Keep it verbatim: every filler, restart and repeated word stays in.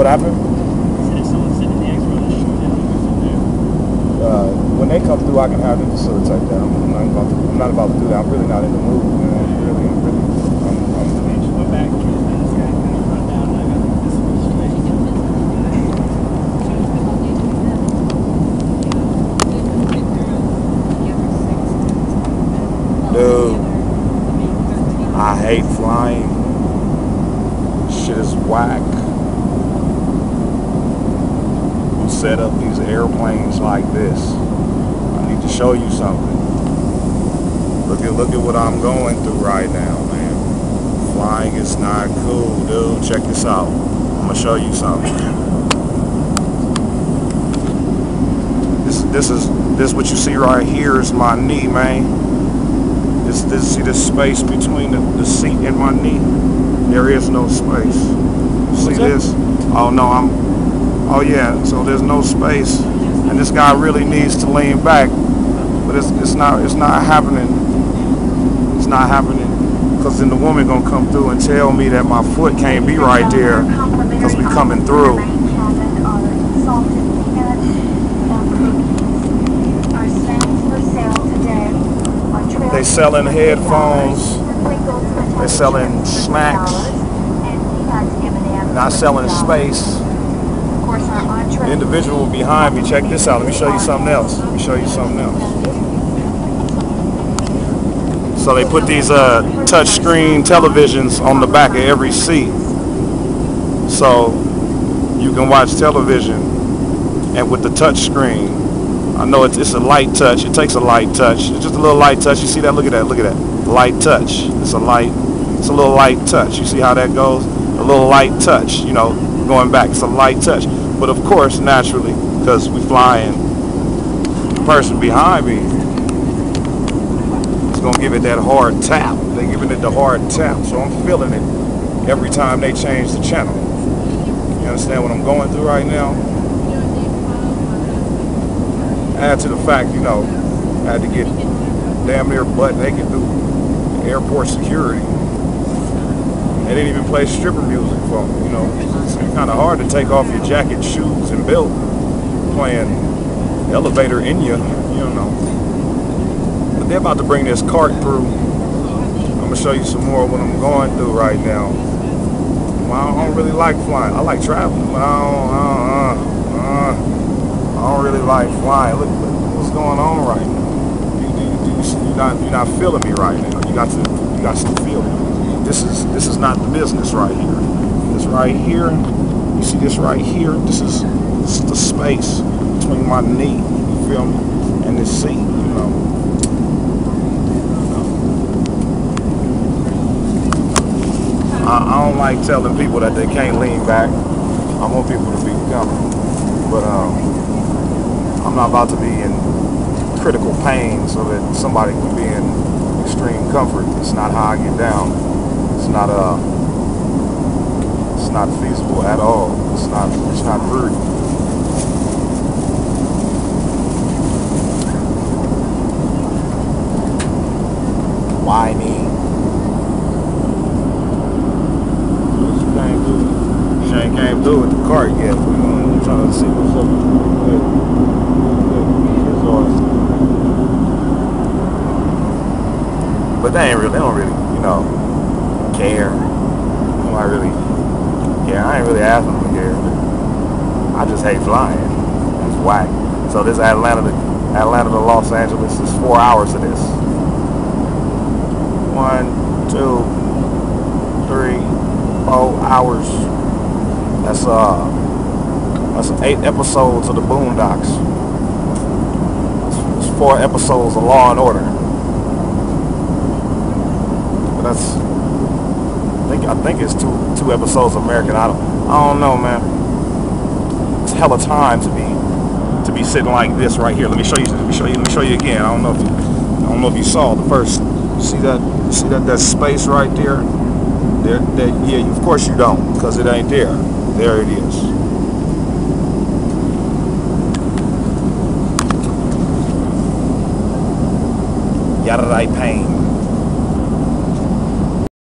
What happened? He said if someone sitting in the X-ray, they shoot them there. Uh, when they come through, I can have them facilitate that. I'm not about to, I'm not about to do that. I'm really not in the mood, man. I'm really, I'm really. I'm, I'm, I'm okay, just went back and this guy kind of run down, and I got this situation. Dude, I hate flying. Shit is whack. Set up these airplanes like this. I need to show you something. Look at look at what I'm going through right now, man. Flying is not cool, dude. Check this out. I'm gonna show you something. This this is this what you see right here is my knee, man. This this see the space between the, the seat and my knee. There is no space. See this? Oh no, I'm. Oh yeah, so there's no space, and this guy really needs to lean back, but it's it's not it's not happening. It's not happening, because then the woman gonna come through and tell me that my foot can't be right there, because we coming through. They selling headphones. They selling snacks. Not selling space. The individual behind me, check this out. Let me show you something else. Let me show you something else. So they put these uh, touch screen televisions on the back of every seat, so you can watch television and with the touch screen. I know it's, it's a light touch. It takes a light touch. It's just a little light touch. You see that? Look at that. Look at that. Light touch. It's a light. It's a little light touch. You see how that goes? A little light touch. You know, going back. It's a light touch. But of course, naturally, because we flying, the person behind me is going to give it that hard tap. They're giving it the hard tap, so I'm feeling it every time they change the channel. You understand what I'm going through right now? Add to the fact, you know, I had to get damn near butt naked through airport security. They didn't even play stripper music for me, you know. It's kind of hard to take off your jacket, shoes, and belt playing elevator in you, you know. But they're about to bring this cart through. I'm going to show you some more of what I'm going through right now. I don't really like flying. I like traveling, but I don't, I don't, I don't really like flying. Look, look what's going on right now. You, you, you, you're, not, you're not feeling me right now. You got to, you got to feel me. This is this is not the business right here. This right here, you see this right here. This is, this is the space between my knee, you feel me, and this seat. You know, I, I don't like telling people that they can't lean back. I want people to be comfortable, but um, I'm not about to be in critical pain so that somebody can be in extreme comfort. It's not how I get down. It's not uh, it's not feasible at all. It's not, it's not rude. Why me? She can't do it. She can't do it with the cart yet. We're trying to see what's up. It's awesome. But they ain't really, they don't really, you know. Care. Am I really? Yeah, I ain't really asking them to care. I just hate flying. It's whack. So this Atlanta, to, Atlanta to Los Angeles is four hours of this. One, two, three, four hours. That's uh, that's eight episodes of the Boondocks. It's four episodes of Law and Order. But that's. I think, I think it's two two episodes of American Idol. I don't know, man. It's hella time to be to be sitting like this right here. Let me show you. Let me show you. Let me show you again. I don't know if you, I don't know if you saw the first. See that? See that? That space right there. There. That. Yeah. Of course you don't, because it ain't there. There it is. Yada pain.